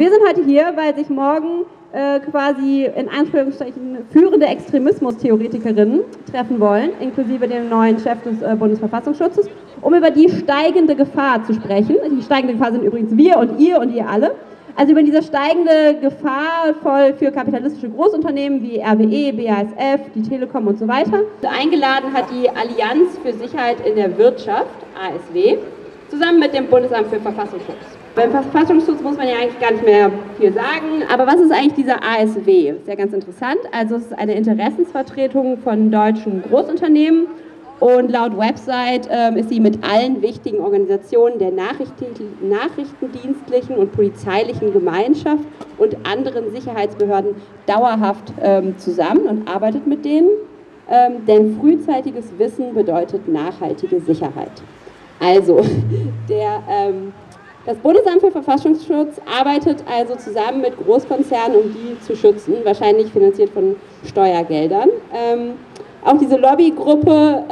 Wir sind heute hier, weil sich morgen quasi in Anführungszeichen führende Extremismustheoretikerinnen treffen wollen, inklusive dem neuen Chef des Bundesverfassungsschutzes, um über die steigende Gefahr zu sprechen. Die steigende Gefahr sind übrigens wir und ihr alle. Also über diese steigende Gefahr für kapitalistische Großunternehmen wie RWE, BASF, die Telekom und so weiter. Eingeladen hat die Allianz für Sicherheit in der Wirtschaft, ASW, zusammen mit dem Bundesamt für Verfassungsschutz. Beim Verfassungsschutz muss man ja eigentlich gar nicht mehr viel sagen, aber was ist eigentlich dieser ASW? Ist ja ganz interessant. Also es ist eine Interessensvertretung von deutschen Großunternehmen und laut Website ist sie mit allen wichtigen Organisationen der nachrichtendienstlichen und polizeilichen Gemeinschaft und anderen Sicherheitsbehörden dauerhaft zusammen und arbeitet mit denen, denn frühzeitiges Wissen bedeutet nachhaltige Sicherheit. Also das Bundesamt für Verfassungsschutz arbeitet also zusammen mit Großkonzernen, um die zu schützen, wahrscheinlich finanziert von Steuergeldern. Auch diese Lobbygruppe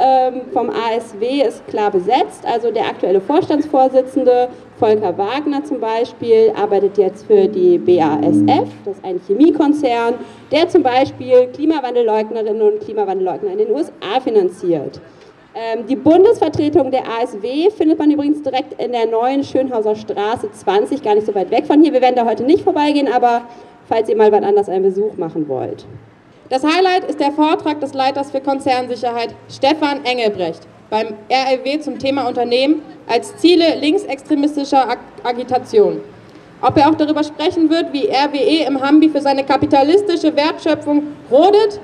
vom ASW ist klar besetzt, also der aktuelle Vorstandsvorsitzende Volker Wagner zum Beispiel arbeitet jetzt für die BASF, das ist ein Chemiekonzern, der zum Beispiel Klimawandelleugnerinnen und Klimawandeleugner in den USA finanziert. Die Bundesvertretung der ASW findet man übrigens direkt in der neuen Schönhauser Straße 20, gar nicht so weit weg von hier. Wir werden da heute nicht vorbeigehen, aber falls ihr mal wann anders einen Besuch machen wollt. Das Highlight ist der Vortrag des Leiters für Konzernsicherheit, Stefan Engelbrecht, beim RWE zum Thema Unternehmen als Ziele linksextremistischer Agitation. Ob er auch darüber sprechen wird, wie RWE im Hambi für seine kapitalistische Wertschöpfung rodet,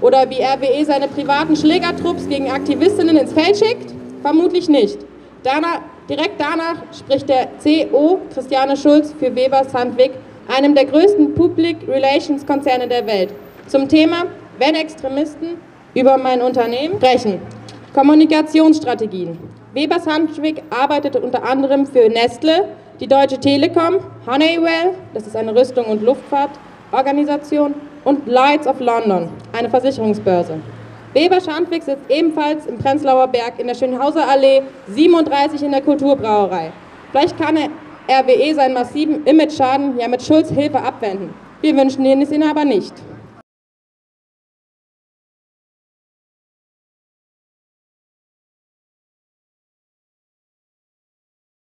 oder wie RWE seine privaten Schlägertrupps gegen Aktivistinnen ins Feld schickt? Vermutlich nicht. Direkt danach spricht der CO Christiane Schulz für Weber Shandwick, einem der größten Public Relations Konzerne der Welt, zum Thema, wenn Extremisten über mein Unternehmen sprechen. Kommunikationsstrategien. Weber Shandwick arbeitet unter anderem für Nestle, die Deutsche Telekom, Honeywell, das ist eine Rüstung- und Luftfahrtorganisation, und Lights of London, eine Versicherungsbörse. Weber Shandwick sitzt ebenfalls im Prenzlauer Berg in der Schönhauser Allee 37 in der Kulturbrauerei. Vielleicht kann RWE seinen massiven Image-Schaden ja mit Schulz Hilfe abwenden. Wir wünschen ihn es aber nicht.